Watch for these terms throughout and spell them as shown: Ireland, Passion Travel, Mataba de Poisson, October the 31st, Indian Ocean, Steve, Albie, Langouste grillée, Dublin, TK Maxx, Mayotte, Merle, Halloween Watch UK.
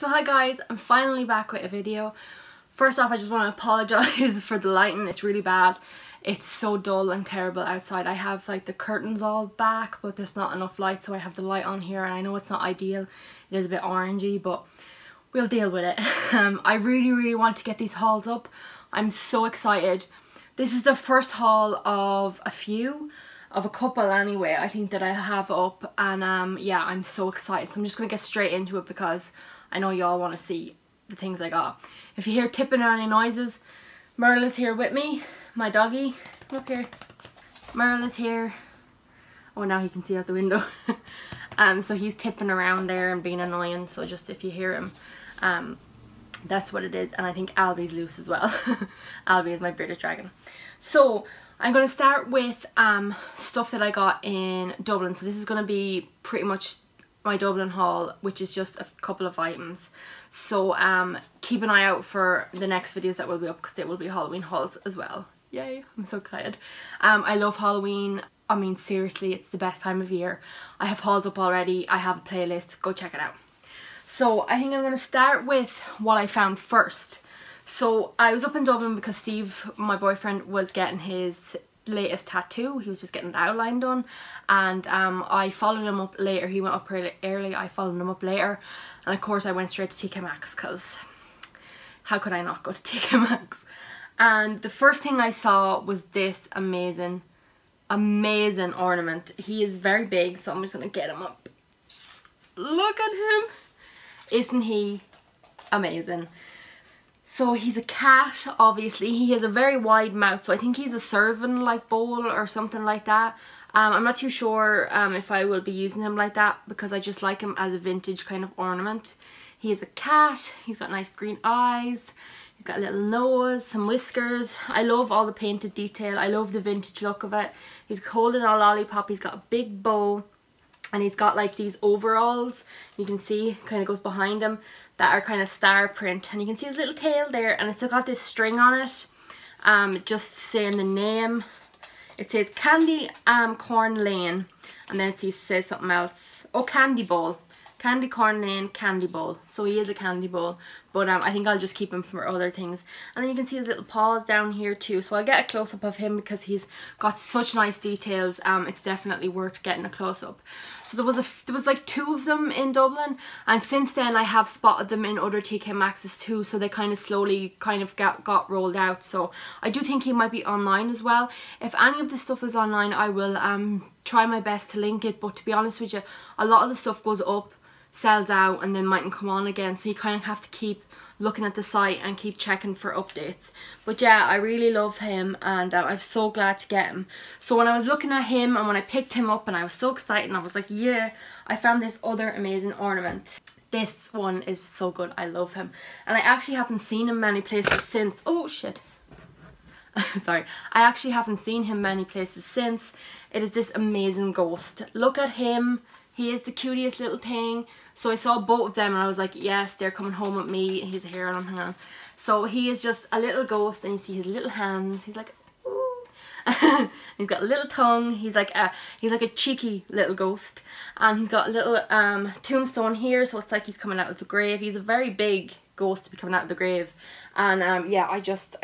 So hi guys, I'm finally back with a video. First off, I just want to apologise for the lighting. It's really bad. It's so dull and terrible outside. I have like the curtains all back, but there's not enough light, so I have the light on here, and I know it's not ideal. It is a bit orangey, but we'll deal with it. I really want to get these hauls up. I'm so excited. This is the first haul of a few. Of a couple anyway, I think, that I have up, and yeah, I'm so excited. So I'm just gonna get straight into it because I know y'all want to see the things I got. If you hear tipping or any noises, Merle is here with me, my doggy. Look here, Merle is here. Oh, now he can see out the window. So he's tipping around there and being annoying. So just if you hear him, that's what it is. And I think Albie's loose as well. Albie is my bearded dragon. So I'm going to start with stuff that I got in Dublin. So this is going to be pretty much my Dublin haul, which is just a couple of items. So keep an eye out for the next videos that will be up, because they will be Halloween hauls as well. Yay, I'm so excited. I love Halloween. I mean, seriously, it's the best time of year. I have hauls up already. I have a playlist. Go check it out. So I think I'm going to start with what I found first. So I was up in Dublin because Steve, my boyfriend, was getting his latest tattoo. He was just getting the outline done, and I followed him up later. He went up really early, I followed him up later, and of course I went straight to TK Maxx because how could I not go to TK Maxx? And the first thing I saw was this amazing ornament. He is very big, so I'm just going to get him up. Look at him! Isn't he amazing? So he's a cat, obviously. He has a very wide mouth, so I think he's a serving like bowl or something like that. I'm not too sure if I will be using him like that, because I just like him as a vintage kind of ornament. He is a cat. He's got nice green eyes. He's got a little nose, some whiskers. I love all the painted detail. I love the vintage look of it. He's holding a lollipop. He's got a big bow, and he's got like these overalls. You can see kind of goes behind him, that are kind of star print, and you can see his little tail there, and it's got this string on it just saying the name. It says Candy Corn Lane, and then it says something else. Oh, Candy Bowl. Candy Corn Lane, Candy Bowl. So he is a candy bowl, but I think I'll just keep him for other things. And then you can see his little paws down here too, so I'll get a close-up of him because he's got such nice details. It's definitely worth getting a close-up. So there was like two of them in Dublin, and since then I have spotted them in other TK Maxx's too, so they kind of slowly kind of got rolled out. So I do think he might be online as well. If any of this stuff is online, I will try my best to link it, but to be honest with you, a lot of the stuff goes up, sells out, and then mightn't come on again, so you kind of have to keep looking at the site and keep checking for updates. But yeah, I really love him, and I'm so glad to get him. So when I was looking at him and when I picked him up, and I was so excited, and I was like, yeah, I found this other amazing ornament. This one is so good. I love him, and I actually haven't seen him many places since. Oh shit. Sorry, I actually haven't seen him many places since. It is this amazing ghost. Look at him. He is the cutest little thing. So I saw both of them and I was like, yes, they're coming home with me. He's a hero, hang on. So he is just a little ghost, and you see his little hands. He's like, ooh. He's got a little tongue. He's like a cheeky little ghost. And he's got a little tombstone here, so it's like he's coming out of the grave. He's a very big ghost to be coming out of the grave. And yeah, I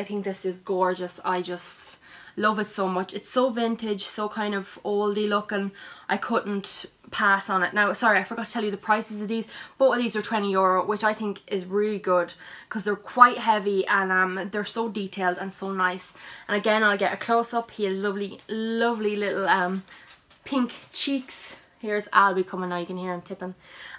think this is gorgeous. I just love it so much. It's so vintage, so kind of oldy looking. I couldn't pass on it. Now, sorry, I forgot to tell you the prices of these. Both of these are €20, which I think is really good because they're quite heavy, and they're so detailed and so nice. And again, I'll get a close-up. He has lovely little pink cheeks. Here's Albie coming now. You can hear him tipping.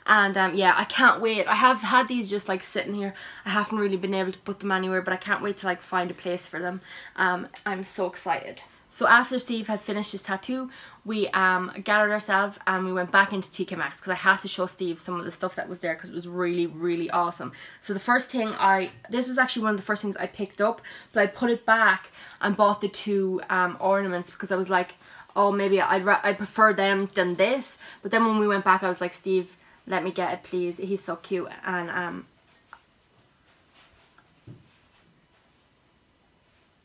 And yeah, I can't wait. I have had these just like sitting here. I haven't really been able to put them anywhere, but I can't wait to like find a place for them. I'm so excited. So after Steve had finished his tattoo, we gathered ourselves and we went back into TK Maxx because I had to show Steve some of the stuff that was there because it was really awesome. So the first thing this was actually one of the first things I picked up, but I put it back and bought the two ornaments because I was like, oh, maybe I'd prefer them than this. But then when we went back, I was like, Steve, let me get it, please. He's so cute. And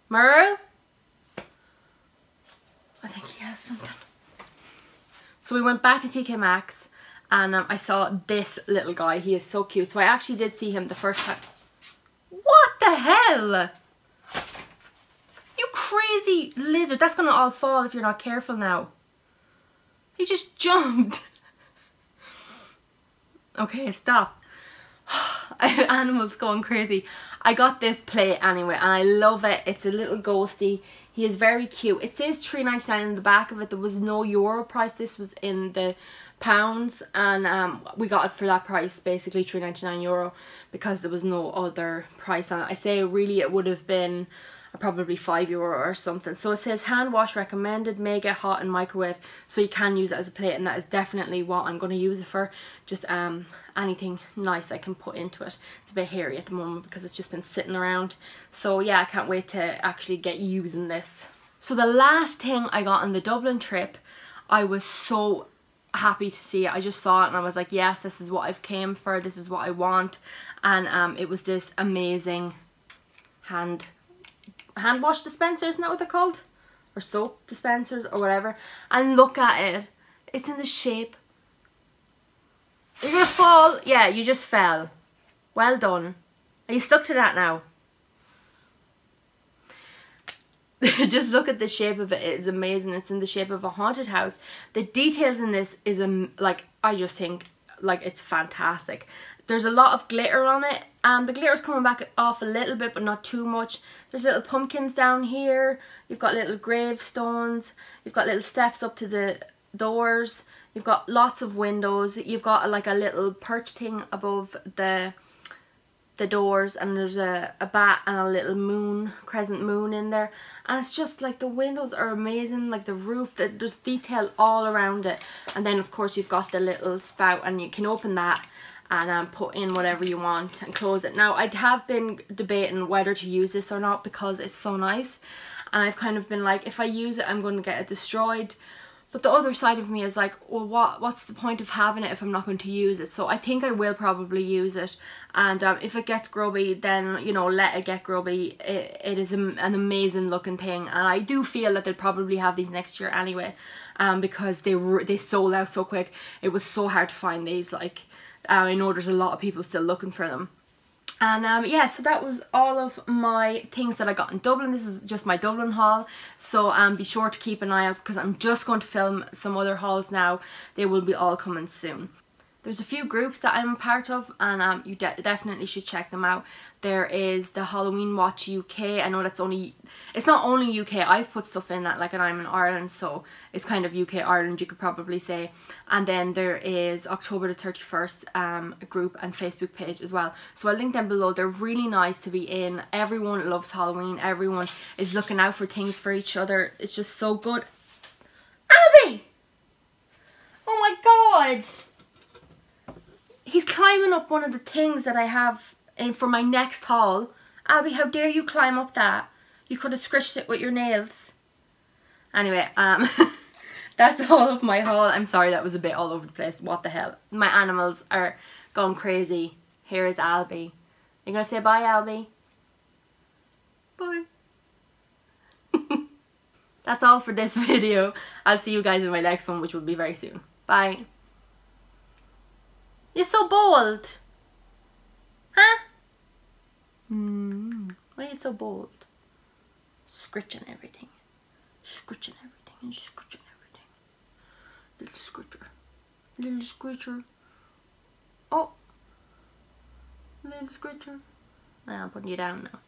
Merle? I think he has something. So we went back to TK Maxx and I saw this little guy. He is so cute. So I actually did see him the first time. What the hell? You crazy lizard. That's gonna all fall if you're not careful now. He just jumped. Okay, stop. Animals going crazy. I got this plate anyway and I love it. It's a little ghosty. He is very cute. It says $3.99 in the back of it. There was no euro price. This was in the pounds, and we got it for that price, basically €3.99, because there was no other price on it. I say really it would have been probably €5 or something. So it says hand wash recommended, mega hot and microwave, so you can use it as a plate, and that is definitely what I'm going to use it for. Just anything nice I can put into it. It's a bit hairy at the moment because it's just been sitting around. So yeah, I can't wait to actually get using this. So the last thing I got on the Dublin trip, I was so happy to see it. I just saw it and I was like, yes, this is what I've came for, this is what I want. And it was this amazing hand wash dispensers, isn't that what they're called? Or soap dispensers or whatever. And look at it. It's in the shape. Are you gonna fall? Yeah, you just fell. Well done. Are you stuck to that now? Just look at the shape of it. It is amazing. It's in the shape of a haunted house. The details in this is like, I just think like it's fantastic. There's a lot of glitter on it, and the glitter's coming back off a little bit, but not too much. There's little pumpkins down here. You've got little gravestones. You've got little steps up to the doors. You've got lots of windows. You've got like a little perch thing above the doors, and there's a bat and a little moon, crescent moon in there. And it's just like the windows are amazing, like the roof, there's detail all around it. And then of course you've got the little spout, and you can open that and put in whatever you want and close it. Now I have been debating whether to use this or not because it's so nice, and I've kind of been like, if I use it I'm going to get it destroyed. But the other side of me is like, well, what's the point of having it if I'm not going to use it? So I think I will probably use it. And if it gets grubby, then, you know, let it get grubby. It is an amazing looking thing. And I do feel that they'll probably have these next year anyway, because they sold out so quick. It was so hard to find these, like, I know there's a lot of people still looking for them. And yeah, so that was all of my things that I got in Dublin. This is just my Dublin haul. So be sure to keep an eye out because I'm just going to film some other hauls now. They will be all coming soon. There's a few groups that I'm a part of, and you definitely should check them out. There is the Halloween Watch UK. I know that's only, it's not only UK. I've put stuff in that, like, and I'm in Ireland, so it's kind of UK Ireland, you could probably say. And then there is October the 31st group and Facebook page as well. So I'll link them below. They're really nice to be in. Everyone loves Halloween. Everyone is looking out for things for each other. It's just so good. Albie! Oh my God! He's climbing up one of the things that I have and for my next haul. Albie, how dare you climb up that? You could have scratched it with your nails. Anyway, that's all of my haul. I'm sorry that was a bit all over the place. What the hell? My animals are going crazy. Here is Albie. You gonna say bye, Albie? Bye. That's all for this video. I'll see you guys in my next one, which will be very soon. Bye. You're so bold. Huh? Why are you so bold? Scritching everything. Scritching everything and scritching everything. Little scritcher. Little scritcher. Oh. Little scritcher. Nah, I'm putting you down now.